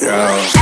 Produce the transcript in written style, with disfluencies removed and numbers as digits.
Yeah.